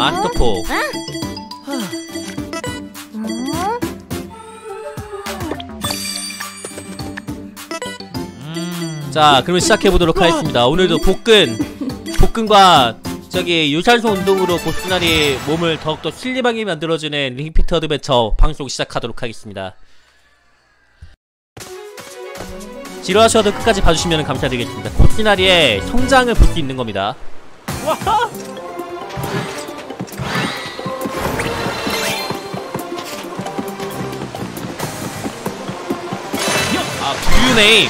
마스터폭. 자, 그러면 시작해보도록 하겠습니다. 오늘도 복근과 저기 유산소 운동으로 고스나리 몸을 더욱더 슬림하게 만들어주는 링 피트 어드벤처 방송 시작하도록 하겠습니다. 지루하셔도 끝까지 봐주시면 감사드리겠습니다. 고스나리의 성장을 볼 수 있는 겁니다. 아, 뷰네임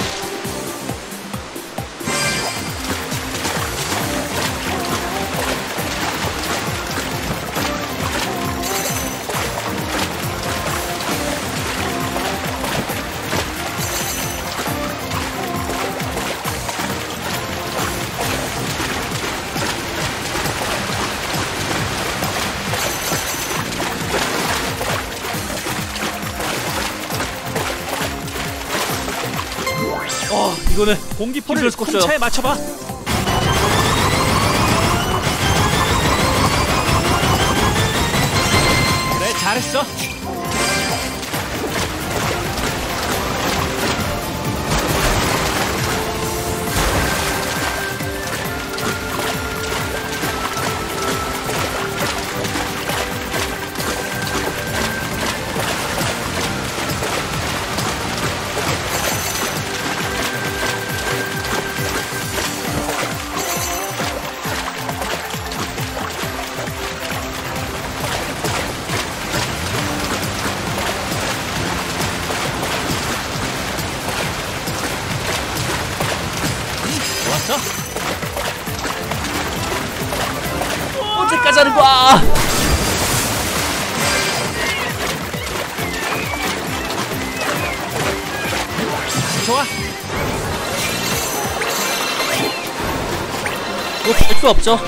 이거는 공기 퍼를 콘차에 맞춰봐. 그래, 잘했어. 언제까지 하는 거야? 좋아. 이거 볼 수 없죠?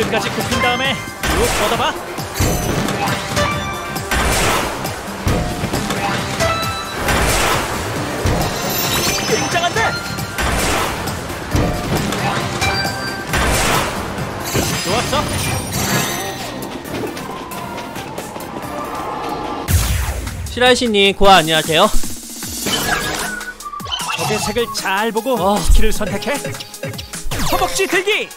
끝까지 굽힌 다음에 쭉 걷어봐. 굉장한데? 좋았어. 시라이시님 고아 안녕하세요. 적의 색을 잘 보고 스킬을 선택해. 허벅지 들기.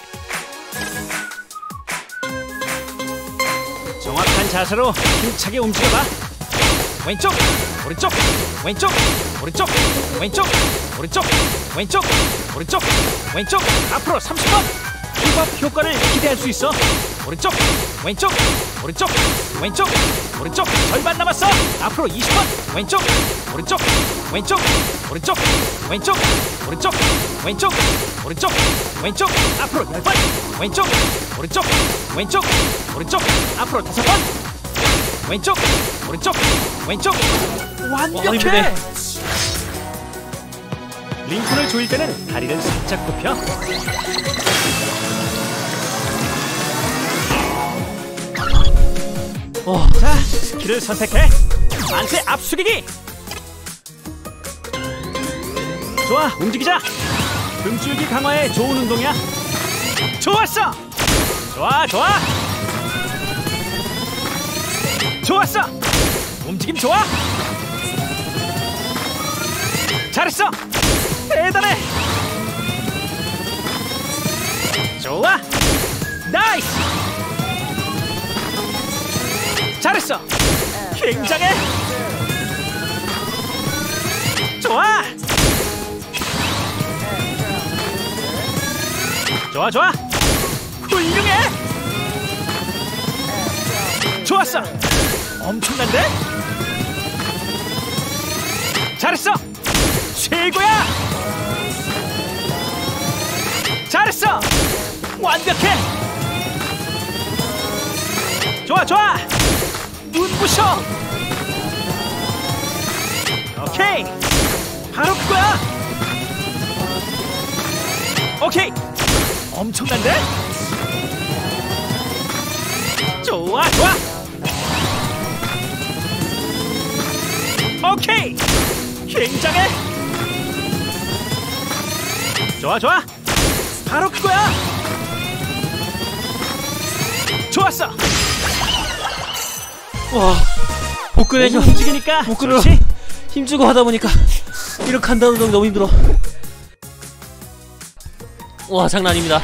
자세로 힘차게 움직여봐. 왼쪽, 오른쪽, 왼쪽, 오른쪽, 왼쪽, 오른쪽, 왼쪽, 오른쪽, 왼쪽. 앞으로 30번. 힙업 효과를 기대할 수 있어. 오른쪽, 왼쪽, 오른쪽, 왼쪽, 오른쪽. 절반 남았어. 앞으로 20번. 왼쪽, 오른쪽, 왼쪽, 오른쪽, 왼쪽, 오른쪽, 왼쪽, 오른쪽, 왼쪽. 앞으로 10번. 왼쪽, 오른쪽, 왼쪽, 오른쪽. 앞으로 5번. 왼쪽, 오른쪽, 왼쪽. 완벽해. 링콘을 조일 때는 다리를 살짝 굽혀. 자, 스킬을 선택해. 만세 앞숙이기. 좋아, 움직이자. 등줄기 강화에 좋은 운동이야. 좋았어. 좋아, 좋아. 좋았어! 움직임 좋아! 잘했어! 대단해! 좋아! 나이스! 잘했어! 굉장해! 좋아! 좋아, 좋아! 훌륭해! 좋았어! 엄청난데? 잘했어! 최고야! 잘했어! 완벽해! 좋아, 좋아! 눈부셔! 오케이! 바로 그거야! 오케이! 엄청난데? 좋아, 좋아. 오케이. 굉장해. 좋아, 좋아. 바로 그거야. 좋았어. 와, 복근에서 움직이니까. 복근으로 힘주고 하다 보니까 이렇게 한다는 건 너무 힘들어. 와, 장난 아닙니다.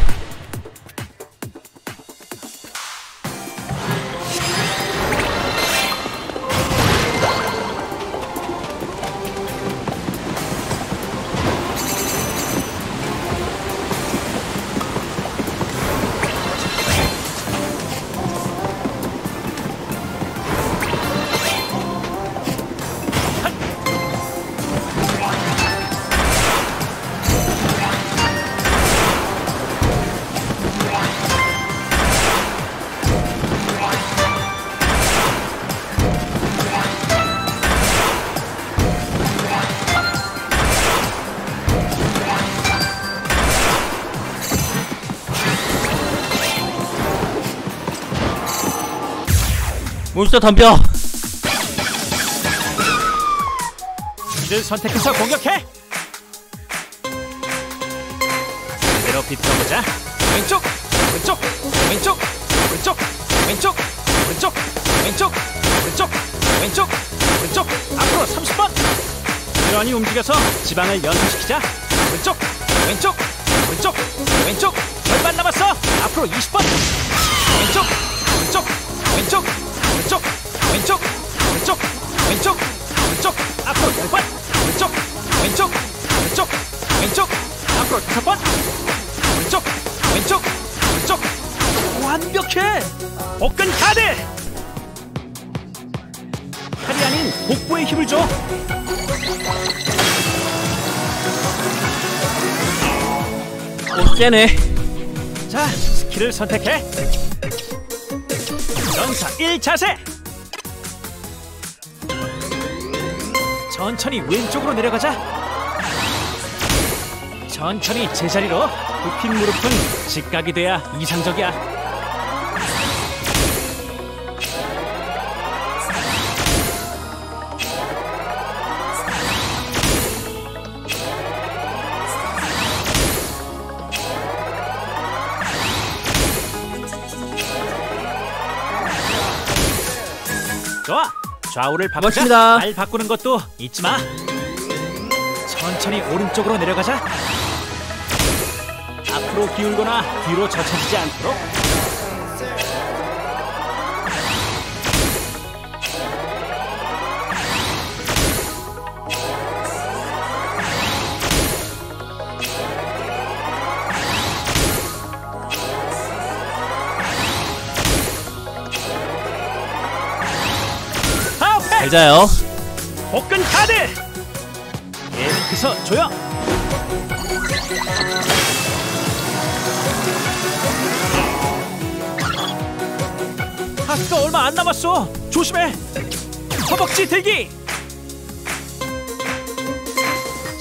몬스터 덤벼! 이를 선택해서 공격해! 그대로 비틀어보자. 왼쪽! 왼쪽! 왼쪽! 왼쪽! 왼쪽! 왼쪽! 왼쪽! 왼쪽! 왼쪽! 왼쪽! 앞으로 30번! 부지런히 움직여서 지방을 연소시키자. 왼쪽! 왼쪽! 왼쪽! 왼쪽! 절반 남았어! 앞으로 20번! 왼쪽! 왼쪽! 왼쪽! 왼쪽! 왼쪽! 왼쪽! 왼쪽! 왼쪽! 앞으로 10번! 왼쪽! 왼쪽! 왼쪽! 왼쪽! 앞으로 5번! 왼쪽! 왼쪽! 왼쪽! 완벽해! 복근 카드! 칼이 아닌 복부에 힘을 줘! 오, 깨네. 자, 스킬을 선택해! 전사 1자세! 천천히 왼쪽으로 내려가자. 천천히 제자리로. 굽힌 무릎은 직각이 돼야 이상적이야. 좌우를 바꾸자. 발 바꾸는 것도 잊지마. 천천히 오른쪽으로 내려가자. 앞으로 기울거나 뒤로 젖혀지지 않도록. 잘 자요. 복근 카드! 계속해서 조여! 하트가 얼마 안 남았어! 조심해! 허벅지 들기!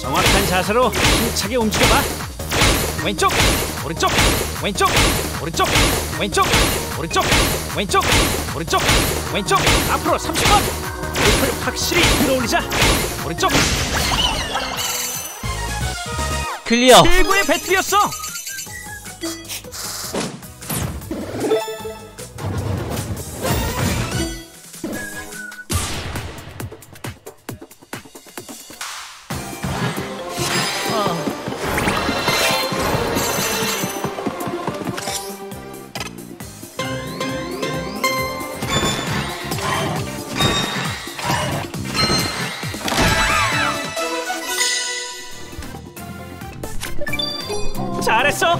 정확한 자세로 힘차게 움직여봐. 왼쪽! 오른쪽! 왼쪽! 오른쪽! 왼쪽! 오른쪽! 왼쪽! 오른쪽! 왼쪽! 앞으로 30번! 무릎을 확실히 들어올리자. 오른쪽. 클리어. 최고의 배틀이었어. 잘했어.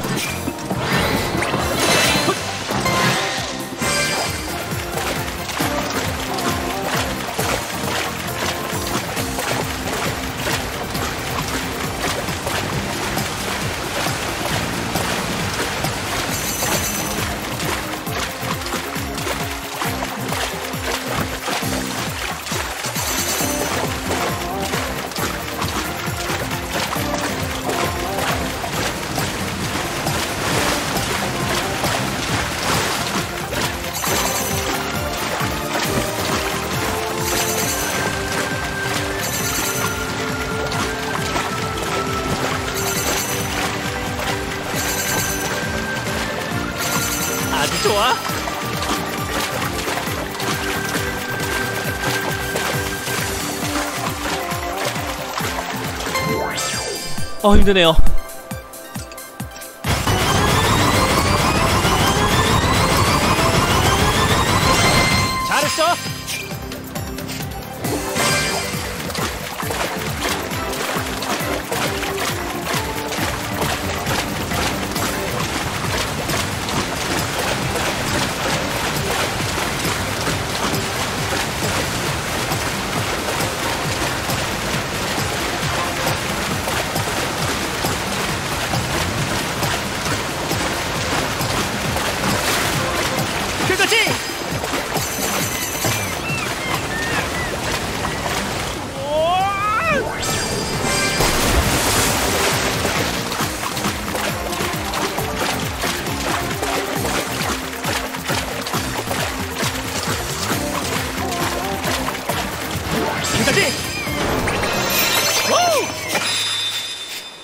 좋아. 힘드네요. 잘했어.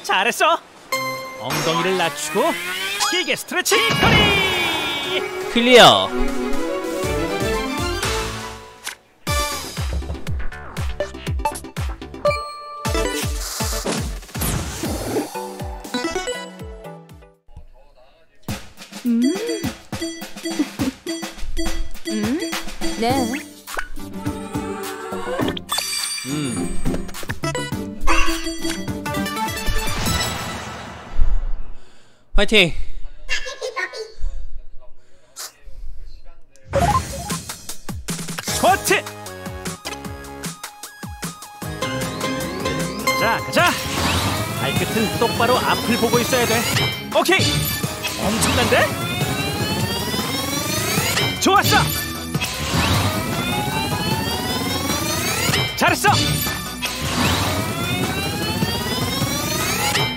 잘했어. 엉덩이를 낮추고 길게 스트레칭 거리 클리어. 네. 화이팅! 스쿼트! 자, 가자! 발끝은 똑바로 앞을 보고 있어야 돼. 오케이! 엄청난데? 좋았어! 잘했어!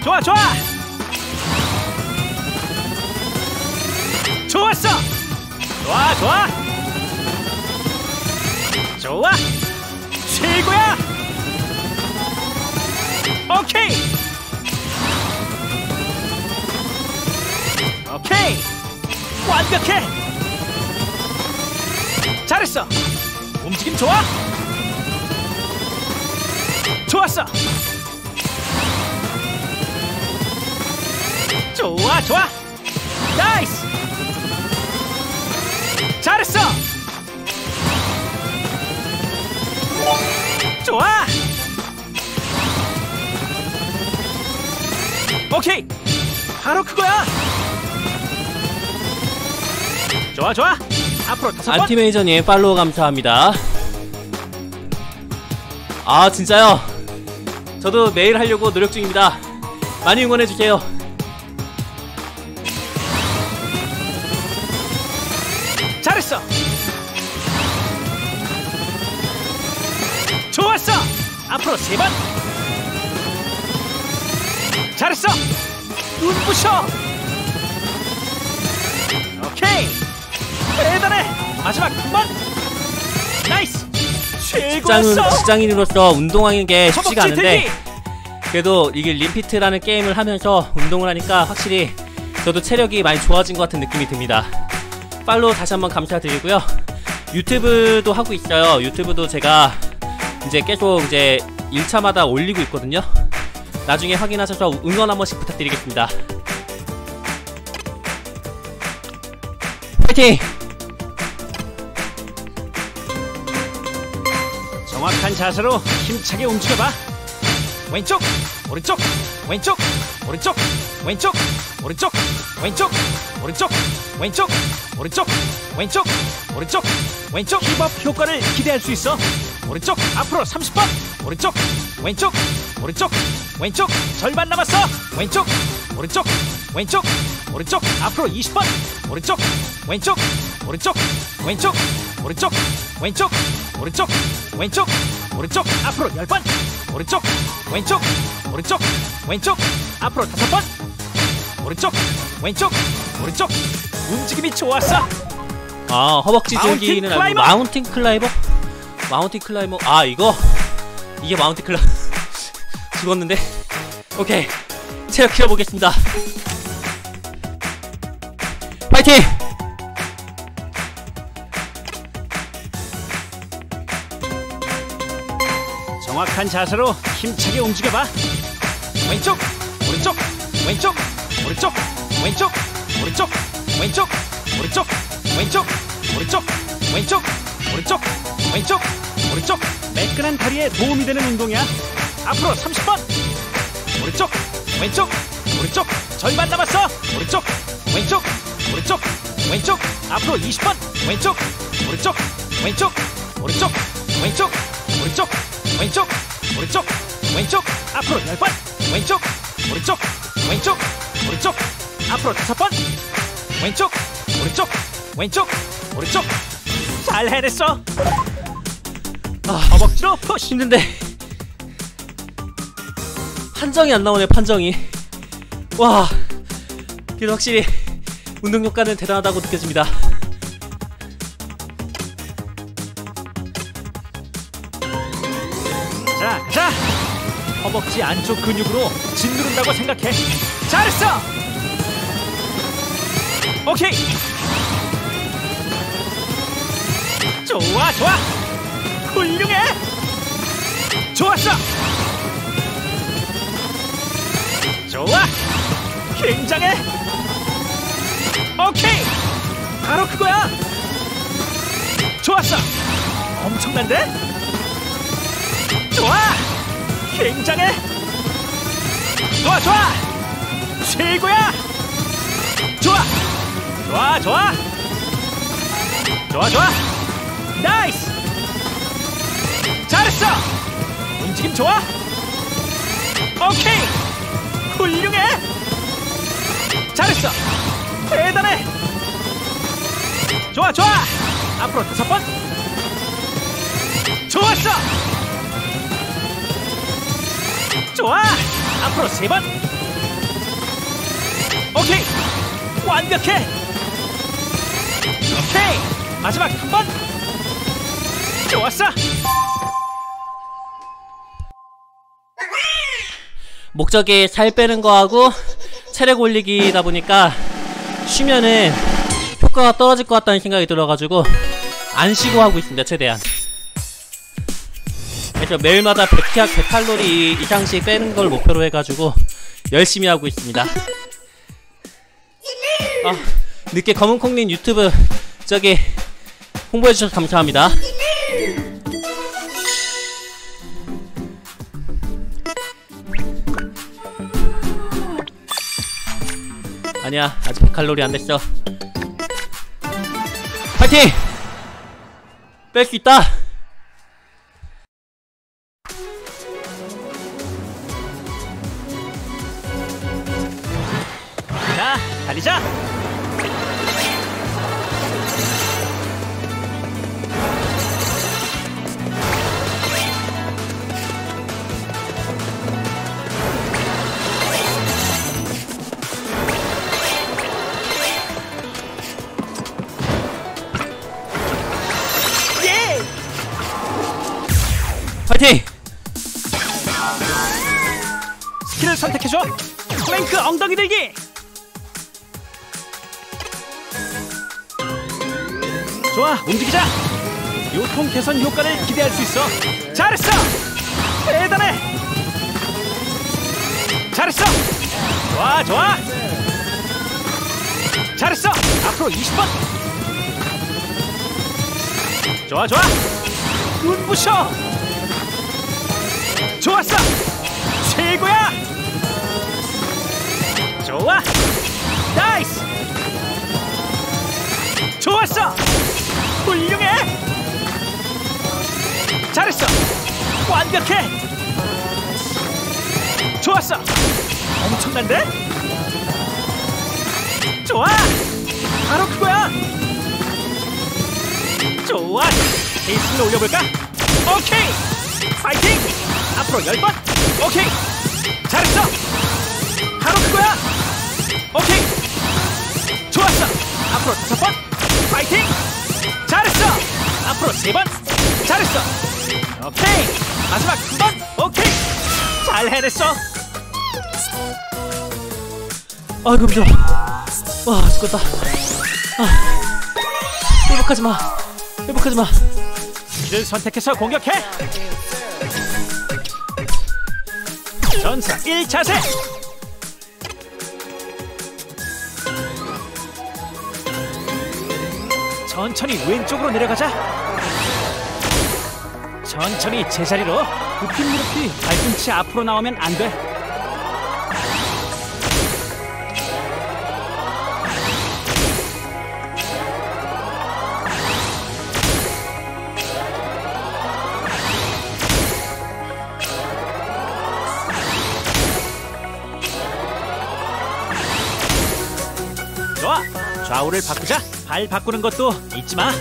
좋아, 좋아! 좋았어! 좋아, 좋아! 좋아! 최고야! 오케이! 오케이! 완벽해! 잘했어! 움직임 좋아! 좋았어! 좋아, 좋아! 나이스! 잘했어! 좋아! 오케이! 바로 그거야! 좋아, 좋아! 앞으로 5번! 알티메이저님 팔로우 감사합니다. 아, 진짜요? 저도 매일 하려고 노력 중입니다. 많이 응원해주세요. 잘했어! 좋았어! 앞으로 3번! 잘했어! 눈부셔! 오케이! 대단해! 마지막 9번! 나이스! 최고였어! 직장인으로서 운동하는 게 쉽지가 않은데 그래도 이게 링피트라는 게임을 하면서 운동을 하니까 확실히 저도 체력이 많이 좋아진 것 같은 느낌이 듭니다. 팔로우 다시 한번 감사드리고요. 유튜브도 하고 있어요. 유튜브도 제가 이제 계속 이제 1차마다 올리고 있거든요. 나중에 확인하셔서 응원 한 번씩 부탁드리겠습니다. 파이팅! 정확한 자세로 힘차게 움직여봐. 왼쪽, 오른쪽, 왼쪽, 오른쪽, 왼쪽, 오른쪽, 왼쪽, 오른쪽, 왼쪽, 오른쪽, 왼쪽, 오른쪽, 왼쪽. 힙업 효과를 기대할 수 있어. 오른쪽 앞으로 30번. 오른쪽, 왼쪽, 오른쪽, 왼쪽. 절반 남았어. 왼쪽, 오른쪽, 왼쪽, 오른쪽. 앞으로 20번. 오른쪽, 왼쪽, 오른쪽, 왼쪽, 오른쪽, 왼쪽, 오른쪽, 왼쪽, 오른쪽. 앞으로 10번. 오른쪽, 왼쪽, 오른쪽, 왼쪽. 앞으로 5번. 오른쪽, 왼쪽, 오른쪽. 움직임이 좋았어. 아, 허벅지 조기는 아니고 마운틴 클라이머? 마운틴 클라이머. 아, 이거? 이게 마운틴 클라이머. 죽었는데? 오케이, 체력 키워보겠습니다. 파이팅! 정확한 자세로 힘차게 움직여봐. 왼쪽, 오른쪽, 왼쪽, 오른쪽, 왼쪽, 오른쪽, 왼쪽, 오른쪽, 왼쪽, 오른쪽, 왼쪽, 오른쪽, 왼쪽, 오른쪽. 매끈한 다리에 도움이 되는 운동이야. 앞으로 30번. 오른쪽, 왼쪽, 오른쪽. 절반 남았어. 오른쪽, 왼쪽, 오른쪽, 왼쪽. 앞으로 20번. 왼쪽, 오른쪽, 왼쪽, 오른쪽, 왼쪽, 오른쪽, 왼쪽, 오른쪽, 왼쪽. 앞으로 10번. 왼쪽, 오른쪽, 왼쪽, 오른쪽. 앞으로 5번. 왼쪽, 오른쪽, 왼쪽, 오른쪽. 잘 해냈어. 아, 허벅지로 푸시. 힘든데 판정이 안 나오네. 판정이. 와, 그래도 확실히 운동 효과는 대단하다고 느껴집니다. 자, 가자. 허벅지 안쪽 근육으로 짓누른다고 생각해. 잘했어. 오케이. 좋아, 좋아. 훌륭해. 좋았어. 좋아. 굉장해. 오케이. 바로 그거야. 좋았어. 엄청난데? 좋아. 굉장해. 좋아, 좋아. 최고야. 좋아. 좋아, 좋아. 좋아, 좋아. 나이스! 잘했어! 움직임 좋아? 오케이! 훌륭해! 잘했어! 대단해! 좋아, 좋아! 앞으로 5번! 좋았어! 좋아! 앞으로 3번! 오케이! 완벽해! 오케이! 마지막 1번! 좋았어! 목적이 살 빼는 거하고 체력 올리기다 보니까 쉬면은 효과가 떨어질 것 같다는 생각이 들어가지고 안 쉬고 하고 있습니다. 최대한. 그래서 매일마다 100칼로리 이상씩 빼는 걸 목표로 해가지고 열심히 하고 있습니다. 아, 늦게 검은콩님 유튜브 저기 홍보해주셔서 감사합니다. 아니야, 아직 100칼로리 안 됐어. 파이팅! 뺄 수 있다! 자, 달리자! 파이팅! 스킬을 선택해줘! 플랭크 엉덩이 들기! 좋아, 움직이자! 요통 개선 효과를 기대할 수 있어! 잘했어! 대단해! 잘했어! 좋아, 좋아! 잘했어! 앞으로 20번! 좋아, 좋아! 눈부셔! 좋았어! 최고야! 좋아! 나이스! 좋았어! 훌륭해! 잘했어! 완벽해! 좋았어! 엄청난데? 좋아! 바로 그거야! 좋아! 베이스로 올려볼까? 오케이! 파이팅! 앞으로 10번! 오케이! 잘했어! 바로 그거야! 오케이! 좋았어! 앞으로 5번! 파이팅! 잘했어! 앞으로 3번! 잘했어! 오케이! 마지막 2번! 오케이! 잘 해냈어! 아이고, 힘들어. 와, 죽었다. 아, 회복하지 마. 회복하지 마. 길을 선택해서 공격해! 전사 1차세! 천천히 왼쪽으로 내려가자. 천천히 제자리로. 굽힌 무릎이 발꿈치 앞으로 나오면 안 돼. 좋아! 좌우를 바꾸자. 발 바꾸는 것도 잊지 마.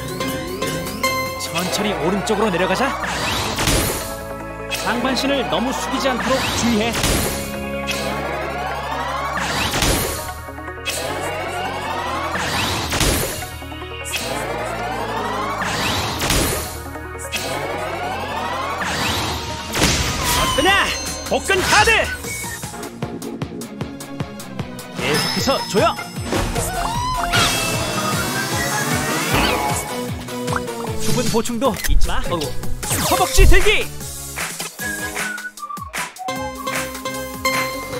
천천히 오른쪽으로 내려가자. 상반신을 너무 숙이지 않도록 주의해. 어떠냐? 복근 카드! 계속해서 조여! 수분 보충도 잊지 마. 허벅지 들기!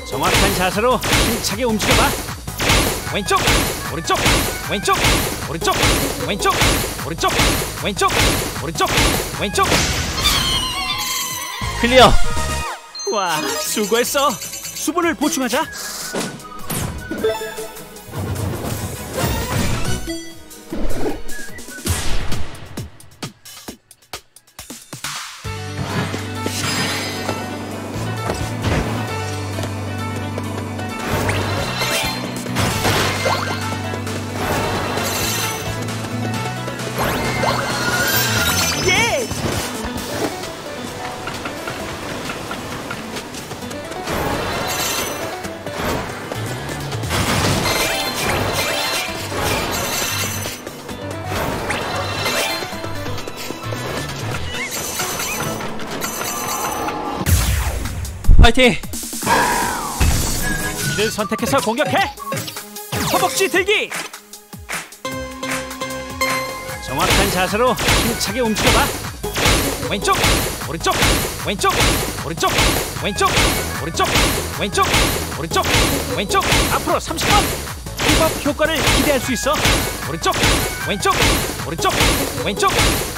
정확한 자세로 힘차게 움직여봐. 왼쪽, 오른쪽, 왼쪽, 오른쪽, 왼쪽, 오른쪽, 왼쪽, 오른쪽, 왼쪽. 클리어. 와, 수고했어. 수분을 보충하자. 파이팅! 길을 선택해서 공격해! 허벅지 들기! 정확한 자세로 힘차게 움직여봐. 왼쪽, 오른쪽, 왼쪽, 오른쪽, 왼쪽, 오른쪽, 왼쪽, 오른쪽, 왼쪽. 앞으로 30번! 힙업 효과를 기대할 수 있어. 오른쪽, 왼쪽, 오른쪽, 왼쪽,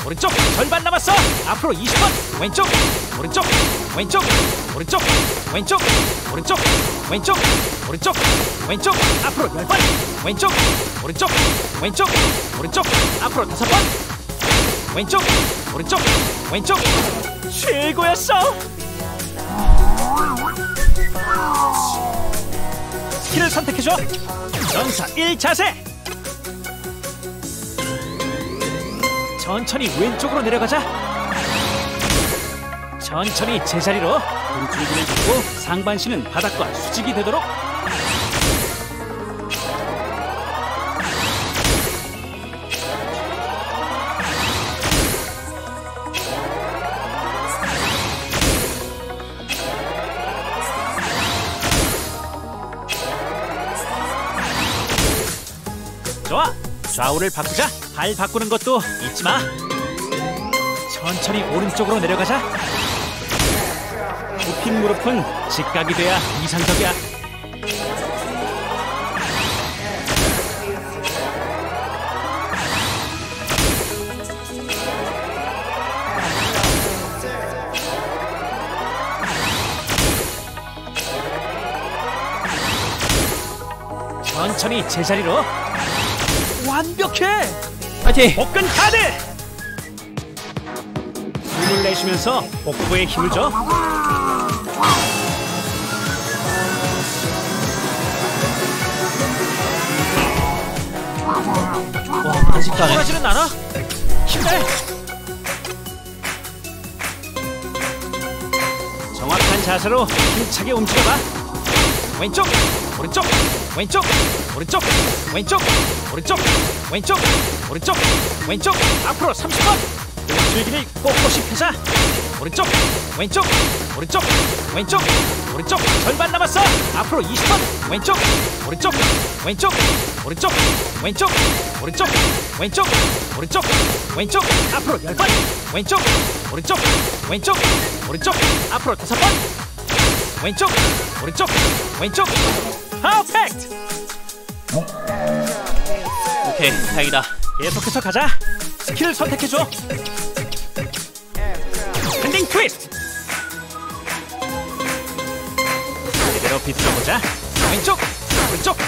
오른쪽. 절반 남았어. 앞으로 20번. 왼쪽, 오른쪽, 왼쪽, 오른쪽, 왼쪽, 오른쪽, 왼쪽, 오른쪽, 왼쪽. 앞으로 10번. 왼쪽, 오른쪽, 왼쪽, 오른쪽. 앞으로 5번. 왼쪽, 오른쪽, 왼쪽. 최고였어. 스킬을 선택해줘. 전사 1차세. 천천히 왼쪽으로 내려가자. 천천히 제자리로. 등줄기를 잡고 상반신은 바닥과 수직이 되도록. 좋아! 좌우를 바꾸자. 발 바꾸는 것도 잊지 마. 천천히 오른쪽으로 내려가자. 굽힌 무릎은 직각이 돼야 이상적이야. 천천히 제자리로. 완벽해! 파이팅! 복근 카드! 힘을 내쉬면서 복부에 힘을 줘. 와, 아직도 안 해. 하지는 않아? 힘내! 정확한 자세로 힘차게 움직여봐. 왼쪽! 오른쪽! 왼쪽! 오른쪽! 왼쪽! 오른쪽! 왼쪽! 오른쪽! 왼쪽! 앞으로 30번! 등줄기를 꼿꼿이 펴자. 오른쪽! 왼쪽! 오른쪽! 왼쪽! 오른쪽! 절반 남았어! 앞으로 20번! 왼쪽! 오른쪽! 왼쪽! 오른쪽! 왼쪽! 오른쪽! 왼쪽! 오른쪽! 왼쪽! 앞으로 10번! 왼쪽! 오른쪽! 왼쪽! 오른쪽! 앞으로 5번! 왼쪽, 오른쪽, 왼쪽. 퍼펙트. 오케이, 다행이다. 계속해서 가자. 스킬을 선택해줘. 밴딩 트위스트. 제대로 비틀어보자. 왼쪽, 오른쪽,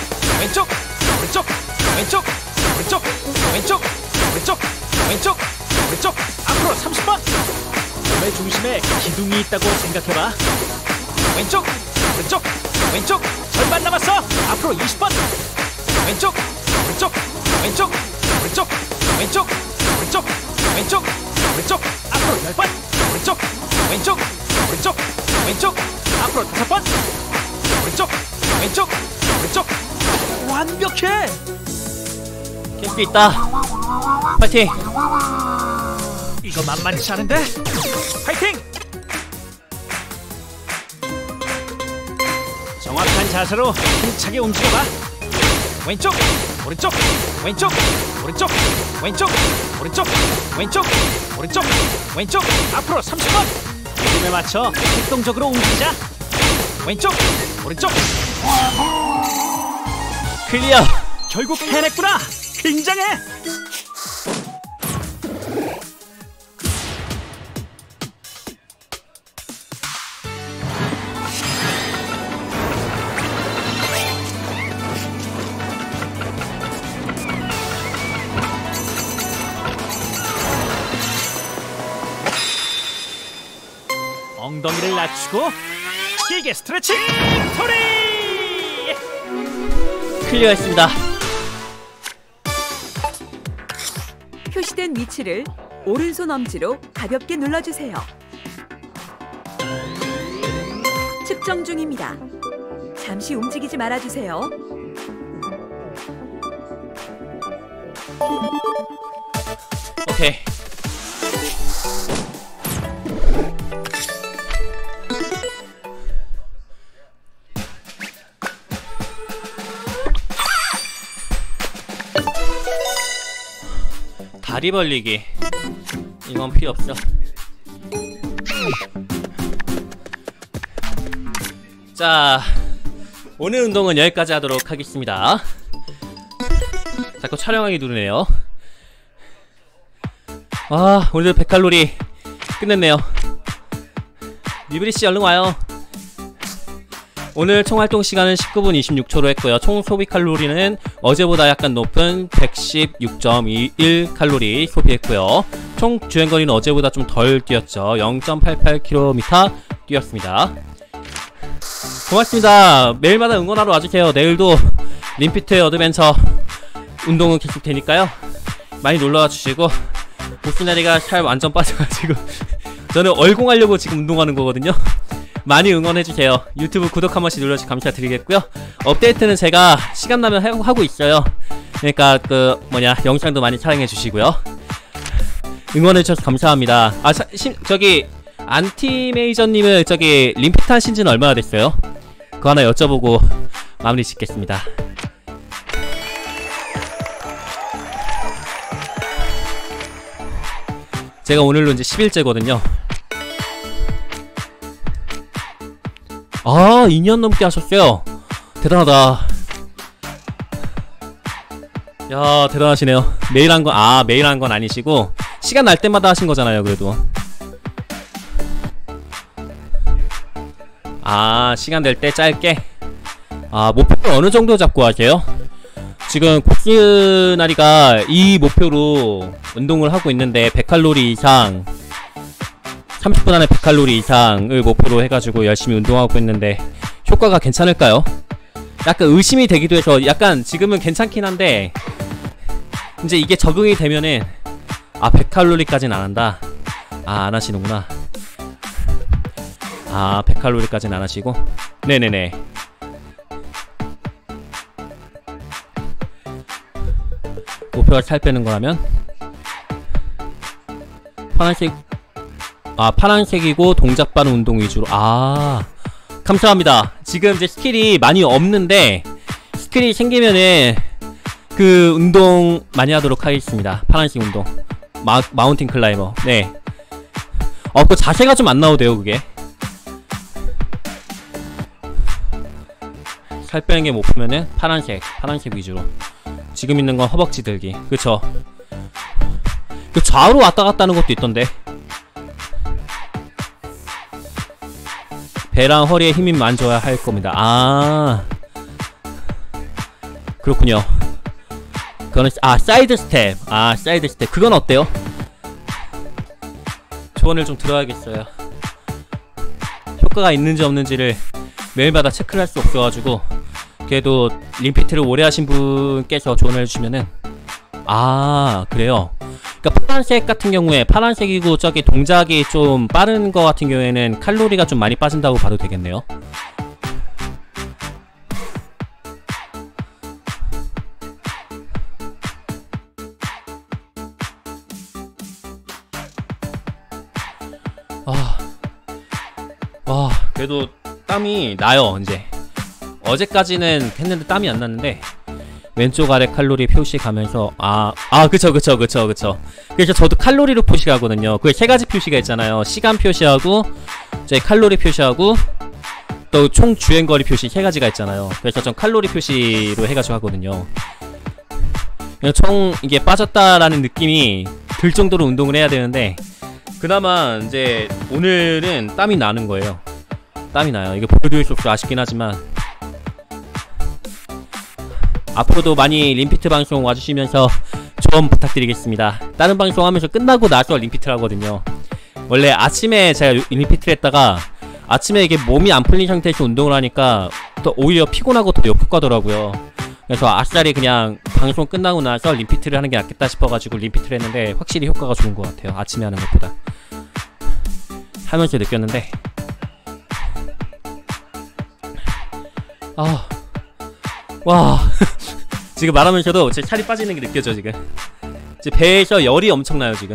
왼쪽, 오른쪽, 왼쪽, 오른쪽, 왼쪽, 오른쪽, 왼쪽, 오른쪽. 앞으로 30번. 몸의 중심에 기둥이 있다고 생각해봐. 왼쪽, 왼쪽, 왼쪽. 절반 남았어. 앞으로 20번. 왼쪽, 왼쪽, 왼쪽, 왼쪽, 왼쪽, 왼쪽, 왼쪽, 왼쪽. 앞으로 10번. 왼쪽, 왼쪽, 왼쪽, 왼쪽. 앞으로 5번. 왼쪽, 왼쪽, 왼쪽. 완벽해. 깰 수 있다. 파이팅. 이거 만만치 않은데? 파이팅! 정확한 자세로 힘차게 움직여봐. 왼쪽, 오른쪽, 왼쪽, 오른쪽, 왼쪽, 오른쪽, 왼쪽, 오른쪽, 왼쪽. 앞으로 30번. 리듬에 맞춰 활동적으로 움직이자. 왼쪽, 오른쪽. 클리어. 결국 해냈구나. 굉장해. 엉덩이를 낮추고 길게 스트레칭! 소리! 클리어했습니다. 표시된 위치를 오른손 엄지로 가볍게 눌러주세요. 측정 중입니다. 잠시 움직이지 말아주세요. 오케이. 다리 벌리기 이건 필요 없어. 자, 오늘 운동은 여기까지 하도록 하겠습니다. 자꾸 촬영하기 누르네요. 와, 오늘도 100칼로리 끝냈네요. 뉴브리씨 얼른 와요. 오늘 총 활동 시간은 19분 26초로 했고요. 총 소비 칼로리는 어제보다 약간 높은 116.21 칼로리 소비했고요. 총 주행 거리는 어제보다 좀 덜 뛰었죠. 0.88km 뛰었습니다. 고맙습니다. 매일마다 응원하러 와주세요. 내일도 링피트 어드벤처 운동은 계속 되니까요. 많이 놀러와 주시고. 고스나리가 살 완전 빠져가지고 저는 얼공하려고 지금 운동하는 거거든요. 많이 응원해주세요. 유튜브 구독 한 번씩 눌러주시면 감사드리겠고요. 업데이트는 제가 시간나면 하고 있어요. 그러니까 영상도 많이 사랑해주시고요. 응원해주셔서 감사합니다. 저기 알티메이저님은 저기 링핏 하신지는 얼마나 됐어요? 그거 하나 여쭤보고 마무리 짓겠습니다. 제가 오늘로 이제 10일째거든요. 아, 2년 넘게 하셨어요. 대단하다. 야, 대단하시네요. 매일 한 건 아니시고 시간 날 때마다 하신 거잖아요. 그래도 아, 시간 될 때 짧게. 아, 목표를 어느 정도 잡고 하세요? 지금 고스나리가 이 목표로 운동을 하고 있는데 100칼로리 이상 30분 안에 100칼로리 이상을 목표로 해가지고 열심히 운동하고 있는데 효과가 괜찮을까요? 약간 의심이 되기도 해서 약간 지금은 괜찮긴 한데 이제 이게 적응이 되면은 아, 100칼로리까지는 안 한다. 아, 안 하시는구나. 아, 100칼로리까지는 안 하시고. 네네네. 목표가 살 빼는 거라면 파란색. 아, 파란색이고 동작반 운동 위주로. 아, 감사합니다. 지금 이제 스킬이 많이 없는데 스킬이 생기면은 그 운동 많이 하도록 하겠습니다. 파란색 운동 마운틴 클라이머. 네. 그 자세가 좀 안 나오대요. 그게 살 빼는 게 못 보면은 파란색 위주로. 지금 있는 건 허벅지 들기. 그쵸? 그 좌우로 왔다 갔다 하는 것도 있던데. 배랑 허리에 힘이 만져야 할 겁니다. 아, 그렇군요. 그거는, 아, 사이드 스텝. 아, 사이드 스텝. 그건 어때요? 조언을 좀 들어야겠어요. 효과가 있는지 없는지를 매일마다 체크를 할 수 없어가지고. 그래도 링피트를 오래 하신 분께서 조언을 해주시면은. 아, 그래요? 그러니까 파란색 같은 경우에, 파란색이고 저기 동작이 좀 빠른 거 같은 경우에는 칼로리가 좀 많이 빠진다고 봐도 되겠네요. 와, 그래도 땀이 나요. 이제 어제까지는 했는데 땀이 안 났는데, 왼쪽 아래 칼로리 표시 가면서. 그쵸. 저도 칼로리로 표시하거든요. 그게 세 가지 표시가 있잖아요. 시간 표시하고, 이제 칼로리 표시하고, 또 총 주행거리 표시, 세 가지가 있잖아요. 그래서 전 칼로리 표시로 해가지고 하거든요. 총 이게 빠졌다라는 느낌이 들 정도로 운동을 해야 되는데, 그나마 이제 오늘은 땀이 나는 거예요. 땀이 나요. 이게 보여드릴 수 없어. 아쉽긴 하지만. 앞으로도 많이 링피트 방송 와주시면서 조언 부탁드리겠습니다. 다른 방송 하면서 끝나고 나서 링피트를 하거든요. 원래 아침에 제가 링피트를 했다가, 아침에 이게 몸이 안 풀린 상태에서 운동을 하니까 또 오히려 피곤하고 더 역효과더라고요. 그래서 아싸리 그냥 방송 끝나고 나서 링피트를 하는 게 낫겠다 싶어가지고 링피트를 했는데, 확실히 효과가 좋은 것 같아요. 아침에 하는 것보다. 하면서 느꼈는데. 아, 와. 지금 말하면서도 제 살이 빠지는 게 느껴져. 지금 제 배에서 열이 엄청나요 지금.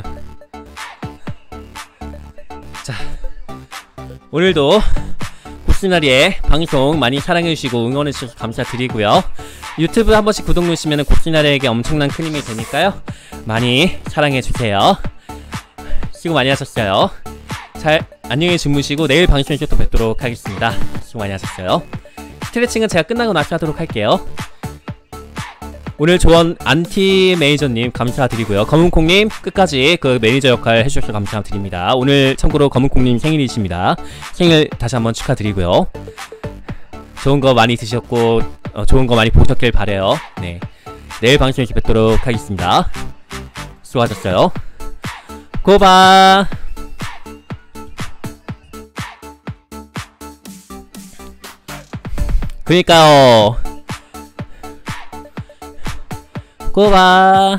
자, 오늘도 고스나리의 방송 많이 사랑해주시고 응원해주셔서 감사드리고요. 유튜브 한 번씩 구독 누르시면 고스나리에게 엄청난 큰 힘이 되니까요, 많이 사랑해주세요. 수고 많이 하셨어요. 잘 안녕히 주무시고 내일 방송에서 또 뵙도록 하겠습니다. 수고 많이 하셨어요. 스트레칭은 제가 끝나고 나서 하도록 할게요. 오늘 조언 알티메이저님 감사드리고요. 검은콩님 끝까지 그 매니저 역할 해주셔서 감사드립니다. 오늘 참고로 검은콩님 생일이십니다. 생일 다시 한번 축하드리고요. 좋은 거 많이 드셨고, 좋은 거 많이 보셨길 바래요. 네, 내일 방송에서 뵙도록 하겠습니다. 수고하셨어요. 고바. 그니까요. 고마.